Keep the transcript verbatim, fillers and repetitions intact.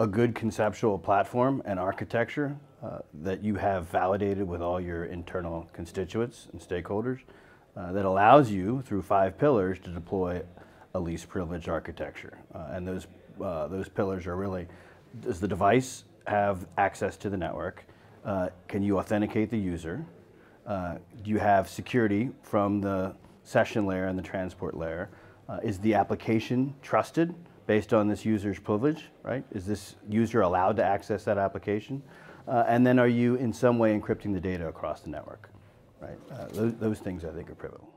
a good conceptual platform and architecture uh, that you have validated with all your internal constituents and stakeholders uh, that allows you through five pillars to deploy a least privilege architecture. Uh, and those, uh, those pillars are really, does the device have access to the network? Uh, can you authenticate the user? Uh, do you have security from the session layer and the transport layer? Uh, is the application trusted based on this user's privilege, right? Is this user allowed to access that application? Uh, and then are you in some way encrypting the data across the network, right? Uh, those, those things I think are pivotal.